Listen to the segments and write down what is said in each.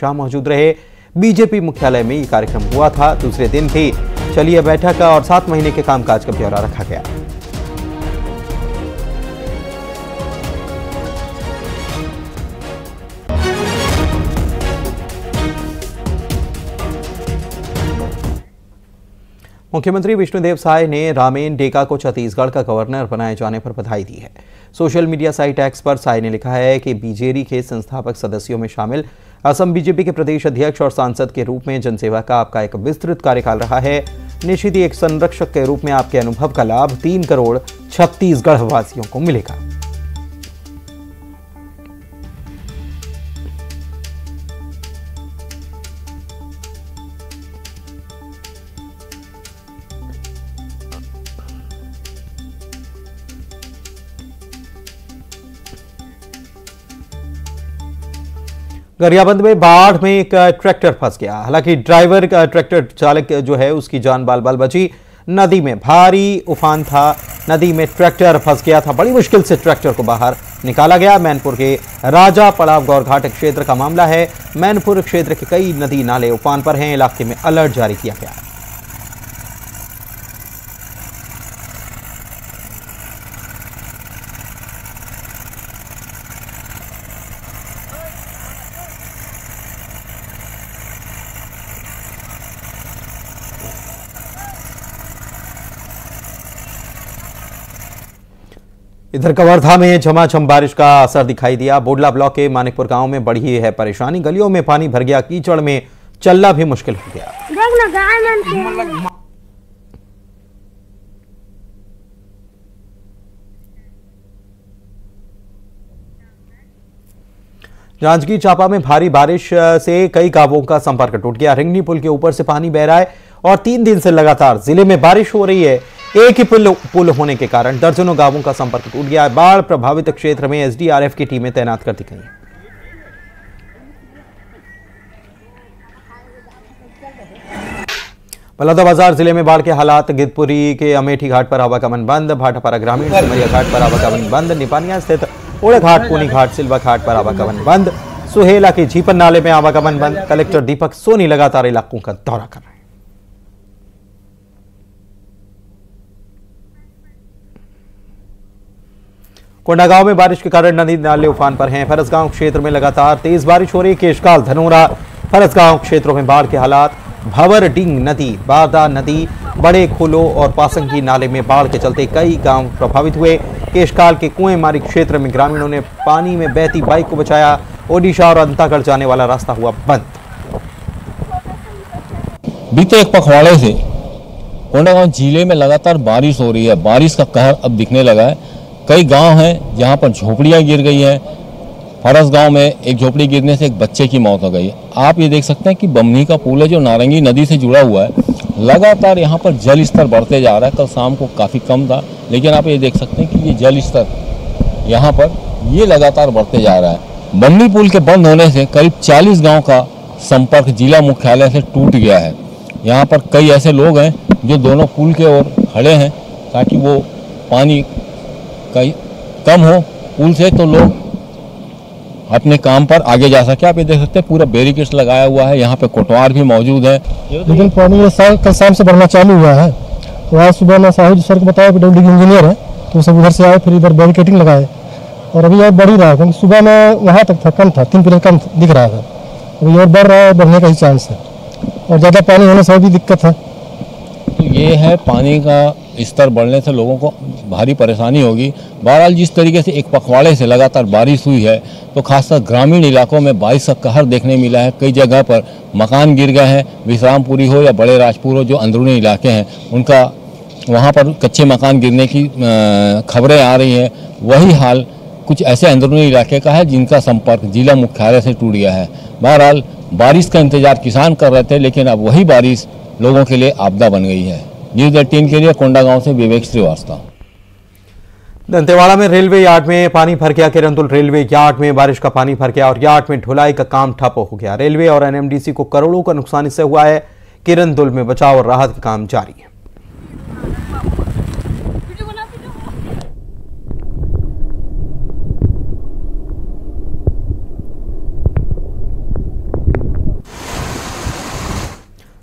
शाह मौजूद रहे। बीजेपी मुख्यालय में ये कार्यक्रम हुआ था। दूसरे दिन थी चलिए बैठक और 7 महीने के कामकाज का ब्यौरा रखा गया। मुख्यमंत्री विष्णुदेव साय ने रामेन डेका को छत्तीसगढ़ का गवर्नर बनाए जाने पर बधाई दी है। सोशल मीडिया साइट एक्स पर साय ने लिखा है कि बीजेडी के संस्थापक सदस्यों में शामिल असम बीजेपी के प्रदेश अध्यक्ष और सांसद के रूप में जनसेवा का आपका एक विस्तृत कार्यकाल रहा है। निश्चित ही एक संरक्षक के रूप में आपके अनुभव का लाभ 3 करोड़ छत्तीसगढ़ वासियों को मिलेगा। गरियाबंद में बाढ़ में एक ट्रैक्टर फंस गया। हालांकि ड्राइवर का ट्रैक्टर चालक जो है उसकी जान बाल बाल बची। नदी में भारी उफान था, नदी में ट्रैक्टर फंस गया था। बड़ी मुश्किल से ट्रैक्टर को बाहर निकाला गया। मैनपुर के राजा पड़ाव गौरघाट क्षेत्र का मामला है। मैनपुर क्षेत्र के कई नदी नाले उफान पर हैं। इलाके में अलर्ट जारी किया गया है। इधर कवर्धा में झमाझम बारिश का असर दिखाई दिया। बोडला ब्लॉक के मानिकपुर गांव में बढ़ी है परेशानी। गलियों में पानी भर गया, कीचड़ में चलना भी मुश्किल हो गया। जांजगीर चांपा में भारी बारिश से कई गांवों का संपर्क टूट गया। रिंगनी पुल के ऊपर से पानी बह रहा है और 3 दिन से लगातार जिले में बारिश हो रही है। एक ही पुल होने के कारण दर्जनों गांवों का संपर्क टूट गया है। बाढ़ प्रभावित क्षेत्र में एसडीआरएफ की टीमें तैनात कर दी गई हैं। बलौदाबाजार जिले में बाढ़ के हालात। गिरपुरी के अमेठी घाट पर आवागमन बंद। भाटापारा ग्रामीण सिमरिया घाट पर आवागमन बंद। निपानिया स्थित ओड़े घाट पुनी घाट सिल्वा घाट पर आवागमन बंद। सुहेला के झीपन नाले में आवागमन बंद। कलेक्टर दीपक सोनी लगातार इलाकों का दौरा कर रहे हैं। कोंडागांव में बारिश के कारण नदी नाले उफान पर हैं। फरसगांव क्षेत्र में लगातार तेज बारिश हो रही। केशकाल धनौरा फरसगांव क्षेत्रों में बाढ़ के हालात। भवर डिंग नदी, बादा नदी, बड़े खोलो और पासंगी नाले में बाढ़ के चलते कई गांव प्रभावित हुए। केशकाल के कुएंमारी क्षेत्र में ग्रामीणों ने पानी में बहती बाइक को बचाया। ओडिशा और अंतागढ़ जाने वाला रास्ता हुआ बंद। बीते एक पखवाड़े से कोंडागांव जिले में लगातार बारिश हो रही है। बारिश का कहर अब दिखने लगा है। कई गांव हैं जहां पर झोपड़ियां गिर गई हैं। फरस गांव में एक झोपड़ी गिरने से एक बच्चे की मौत हो गई। आप ये देख सकते हैं कि बमनी का पुल है जो नारंगी नदी से जुड़ा हुआ है, लगातार यहां पर जल स्तर बढ़ते जा रहा है। कल शाम को काफ़ी कम था, लेकिन आप ये देख सकते हैं कि ये जल स्तर यहाँ पर ये लगातार बढ़ते जा रहा है। बमनी पुल के बंद होने से करीब 40 गाँव का संपर्क जिला मुख्यालय से टूट गया है। यहाँ पर कई ऐसे लोग हैं जो दोनों पुल के ओर खड़े हैं ताकि वो पानी कहीं कम हो पुल से, तो लोग अपने काम पर आगे जा सके। आप ये देख सकते हैं पूरा बैरिकेड्स लगाया हुआ है। यहाँ पे कोटवार भी मौजूद है, लेकिन पानी कल शाम से बढ़ना चालू हुआ है। तो आज सुबह ना साहिब सर को बताया कि डिप्टी इंजीनियर है, तो सब उधर से आए, फिर इधर बैरिकेटिंग लगाए और अभी यह बढ़ ही रहा है। क्योंकि सुबह में वहाँ तक था, कम था, 3 पिलर कम दिख रहा था, अभी और बढ़ रहा है, बढ़ने का ही चांस है। और ज़्यादा पानी होने से भी दिक्कत है। तो ये है पानी का स्तर बढ़ने से लोगों को भारी परेशानी होगी। बहरहाल जिस तरीके से एक पखवाड़े से लगातार बारिश हुई है, तो खासकर ग्रामीण इलाकों में बारिश का कहर देखने मिला है। कई जगह पर मकान गिर गए हैं। विश्रामपुरी हो या बड़े राजपुर हो, जो अंदरूनी इलाके हैं, उनका वहां पर कच्चे मकान गिरने की खबरें आ रही हैं। वही हाल कुछ ऐसे अंदरूनी इलाके का है जिनका संपर्क जिला मुख्यालय से टूट गया है। बहरहाल बारिश का इंतजार किसान कर रहे थे, लेकिन अब वही बारिश लोगों के लिए आपदा बन गई है। न्यूज़ 18 के लिए कोंडागांव से विवेक श्रीवास्तव। दंतेवाड़ा में रेलवे यार्ड में पानी भर गया। किरंदुल रेलवे यार्ड में बारिश का पानी भर गया और यार्ड में ढुलाई का काम ठप हो गया। रेलवे और एनएमडीसी को करोड़ों का नुकसान इससे हुआ है। किरंदुल में बचाव और राहत का काम जारी है।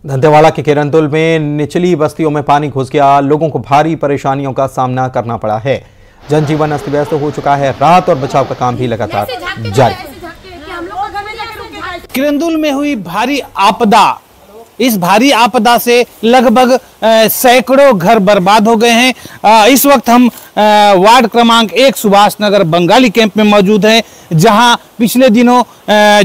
दंतेवाड़ा के किरंदुल में निचली बस्तियों में पानी घुस गया। लोगों को भारी परेशानियों का सामना करना पड़ा है। जनजीवन अस्त व्यस्त हो चुका है। राहत और बचाव का काम भी लगातार जारी। किरंदुल में हुई भारी आपदा, इस भारी आपदा से लगभग सैकड़ों घर बर्बाद हो गए हैं। इस वक्त हम वार्ड क्रमांक 1 सुभाष नगर बंगाली कैंप में मौजूद हैं, जहां पिछले दिनों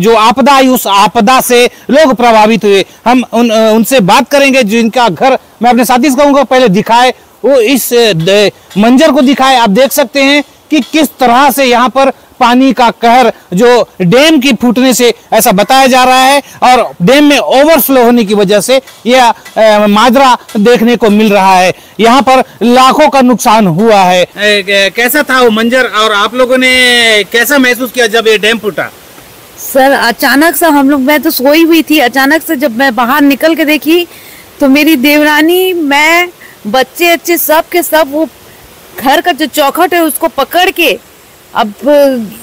जो आपदा आई उस आपदा से लोग प्रभावित हुए। हम उनसे बात करेंगे जिनका घर, मैं अपने साथी से कहूँगा पहले दिखाए, वो इस मंजर को दिखाए। आप देख सकते हैं कि किस तरह से यहाँ पर पानी का कहर, जो डैम की फूटने से ऐसा बताया जा रहा है और डैम में ओवरफ्लो होने की वजह से यह माजरा देखने को मिल रहा है। यहाँ पर लाखों का नुकसान हुआ है। कैसा था वो मंजर और आप लोगों ने कैसा महसूस किया जब ये डैम फूटा? सर अचानक से हम लोग, मैं तो सोई हुई थी, अचानक से जब मैं बाहर निकल के देखी तो मेरी देवरानी, मैं, बच्चे अच्छे सब के सब वो घर का जो चौखट है उसको पकड़ के, अब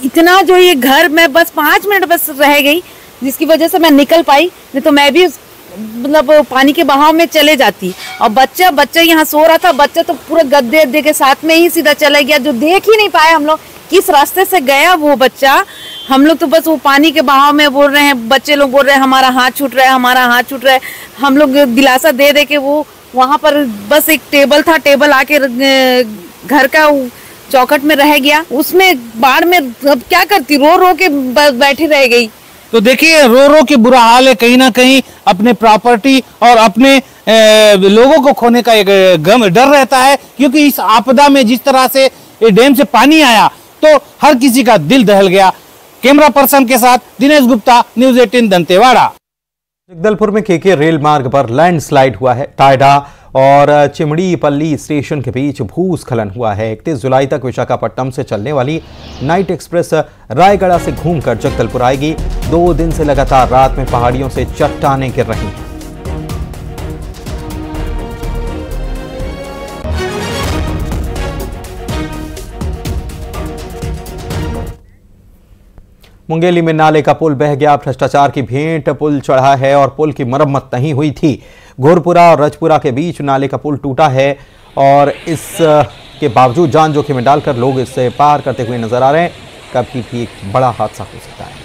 इतना जो ये घर, मैं बस 5 मिनट बस रह गई जिसकी वजह से मैं निकल पाई, नहीं तो मैं भी मतलब पानी के बहाव में चले जाती। और बच्चा यहाँ सो रहा था, बच्चा तो पूरा गद्दे के साथ में ही सीधा चला गया, जो देख ही नहीं पाए हम लोग किस रास्ते से गया वो बच्चा। हम लोग तो बस वो पानी के बहाव में बोल रहे हैं, बच्चे लोग बोल रहे हैं हमारा हाथ छूट रहा है, हमारा हाथ छूट रहा है। हम लोग दिलासा दे दे के, वो वहाँ पर बस एक टेबल था, टेबल आके घर का चौखट में रह गया, उसमें बाढ़ में अब क्या करती, रो रो के बैठी रह गई। तो देखिए रो रो के बुरा हाल है, कहीं ना कहीं अपने प्रॉपर्टी और अपने लोगों को खोने का एक गम, डर रहता है, क्योंकि इस आपदा में जिस तरह से डैम से पानी आया तो हर किसी का दिल दहल गया। कैमरा पर्सन के साथ दिनेश गुप्ता, न्यूज़ 18 दंतेवाड़ा। जगदलपुर में के रेल मार्ग पर लैंडस्लाइड हुआ है। टायडा और चिमड़ी पल्ली स्टेशन के बीच भूस्खलन हुआ है। 31 जुलाई तक विशाखापट्टनम से चलने वाली नाइट एक्सप्रेस रायगढ़ा से घूमकर जगदलपुर आएगी। 2 दिन से लगातार रात में पहाड़ियों से चट्टानें गिर रही हैं। मुंगेली में नाले का पुल बह गया। भ्रष्टाचार की भेंट पुल चढ़ा है और पुल की मरम्मत नहीं हुई थी। घोरपुरा और रजपुरा के बीच नाले का पुल टूटा है और इस के बावजूद जान जोखिम में डालकर लोग इससे पार करते हुए नजर आ रहे हैं। कभी भी एक बड़ा हादसा हो सकता है।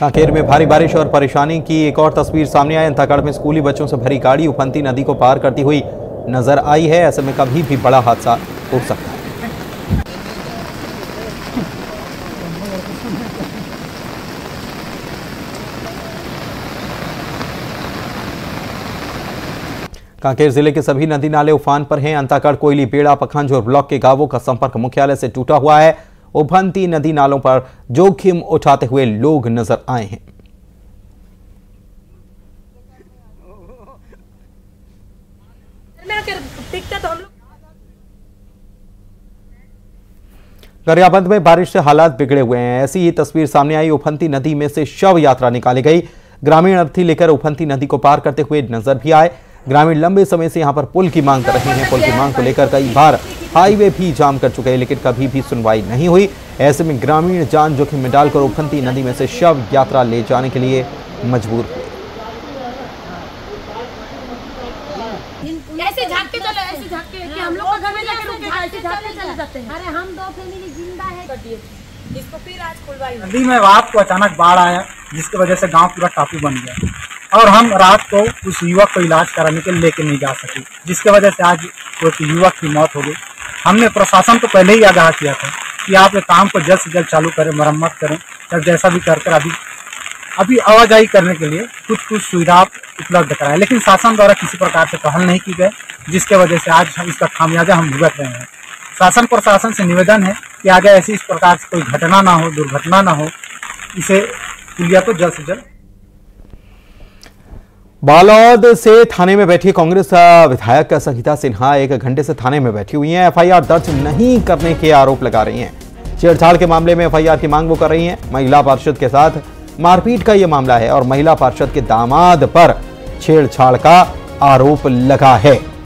कांकेर में भारी बारिश और परेशानी की एक और तस्वीर सामने आई। अंतागढ़ में स्कूली बच्चों से भरी गाड़ी उफंती नदी को पार करती हुई नजर आई है। ऐसे में कभी भी बड़ा हादसा हो सकता है। कांकेर जिले के सभी नदी नाले उफान पर हैं। अंतागढ़, कोयली, बेड़ा, पखांजोर ब्लॉक के गांवों का संपर्क मुख्यालय से टूटा हुआ है। उफंती नदी नालों पर जोखिम उठाते हुए लोग नजर आए हैं। गरियाबंद में बारिश से हालात बिगड़े हुए हैं। ऐसी ही तस्वीर सामने आई। उफंती नदी में से शव यात्रा निकाली गई। ग्रामीण अर्थी लेकर उफंती नदी को पार करते हुए नजर भी आए। ग्रामीण लंबे समय से यहां पर पुल की मांग कर रहे हैं। पुल की मांग को लेकर कई बार हाईवे भी जाम कर चुके हैं, लेकिन कभी भी सुनवाई नहीं हुई। ऐसे में ग्रामीण जान जोखिम में डालकर उफंती नदी में से शव यात्रा ले जाने के लिए मजबूर हुए। नदी में रात को अचानक बाढ़ आया, जिसकी वजह से गाँव पूरा टापू बन गया और हम रात को उस युवक को इलाज कराने के लिए लेके नहीं जा सके, जिसके वजह से आज उस युवक की मौत हो गई। हमने प्रशासन को पहले ही आगाह किया था कि आप ये काम को जल्द से जल्द चालू करें, मरम्मत करें, तब जैसा भी कर कर अभी आवाजाही करने के लिए कुछ सुविधा उपलब्ध कराएं, लेकिन शासन द्वारा किसी प्रकार से पहल नहीं की गई, जिसके वजह से आज इसका खामियाजा हम भुगत रहे हैं। शासन प्रशासन से निवेदन है कि आगे ऐसी इस प्रकार से कोई घटना ना हो, दुर्घटना ना हो, इसे पुलिया को जल्द से जल्द। बालोद से थाने में बैठी कांग्रेस विधायक संगीता सिन्हा 1 घंटे से थाने में बैठी हुई हैं। एफआईआर दर्ज नहीं करने के आरोप लगा रही हैं। छेड़छाड़ के मामले में एफआईआर की मांग वो कर रही हैं। महिला पार्षद के साथ मारपीट का ये मामला है और महिला पार्षद के दामाद पर छेड़छाड़ का आरोप लगा है।